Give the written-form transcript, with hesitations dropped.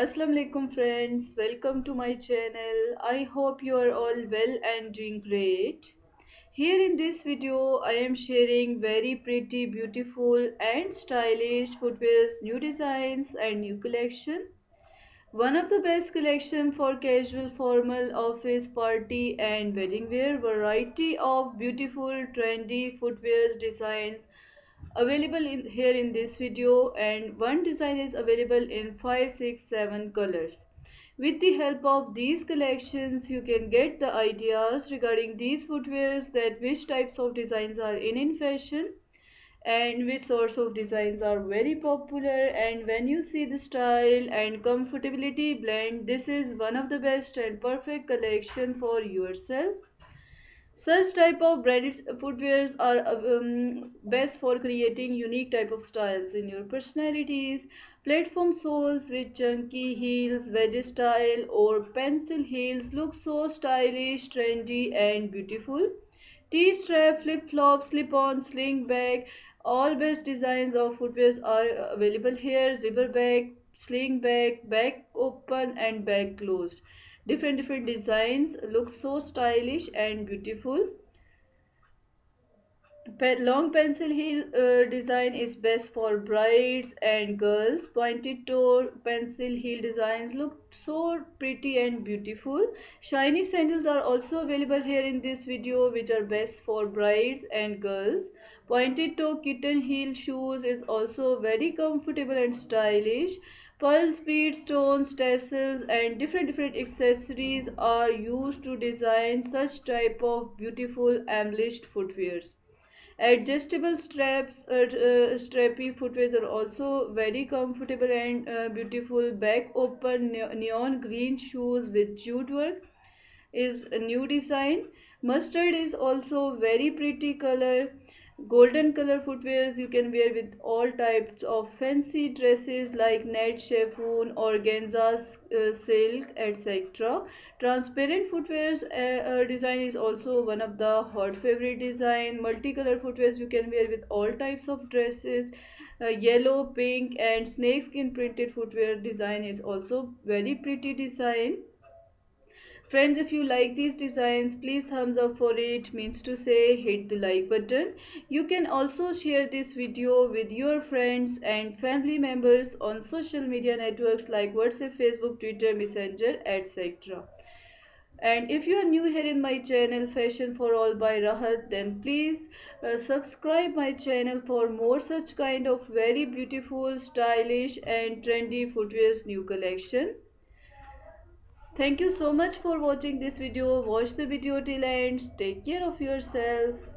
Assalamu alaikum friends, welcome to my channel. I hope you are all well and doing great. Here in this video I am sharing very pretty, beautiful and stylish footwear's new designs and new collection. One of the best collection for casual, formal, office, party and wedding wear. Variety of beautiful trendy footwear's designs available here in this video, and one design is available in 5, 6, 7 colors. With the help of these collections you can get the ideas regarding these footwears, that which types of designs are in fashion and which sorts of designs are very popular, and when you see the style and comfortability blend, this is one of the best and perfect collection for yourself. Such type of branded footwears are best for creating unique type of styles in your personalities. Platform soles with chunky heels, wedge style or pencil heels look so stylish, trendy and beautiful. T-strap, flip-flop, slip-on, sling bag, all best designs of footwears are available here. Zipper bag, sling bag, back open and back closed. Different designs look so stylish and beautiful. Long pencil heel design is best for brides and girls. Pointed toe pencil heel designs look so pretty and beautiful. Shiny sandals are also available here in this video, which are best for brides and girls. Pointed toe kitten heel shoes is also very comfortable and stylish. Pearls, beads, stones, tassels and different accessories are used to design such type of beautiful embellished footwears. Adjustable straps, strappy footwears are also very comfortable and beautiful. Back open neon green shoes with jute work is a new design. Mustard is also very pretty color. Golden color footwears you can wear with all types of fancy dresses like net, chiffon, organza, silk, etc. Transparent footwears design is also one of the hot favorite design. Multicolor footwears you can wear with all types of dresses. Yellow, pink and snakeskin printed footwear design is also very pretty design. Friends, if you like these designs, please thumbs up for it, means to say hit the like button. You can also share this video with your friends and family members on social media networks like WhatsApp, Facebook, Twitter, Messenger, etc. And if you are new here in my channel Fashion for All by Rahat, then please subscribe my channel for more such kind of very beautiful, stylish and trendy footwear's new collection. Thank you so much for watching this video. Watch the video till end. Take care of yourself.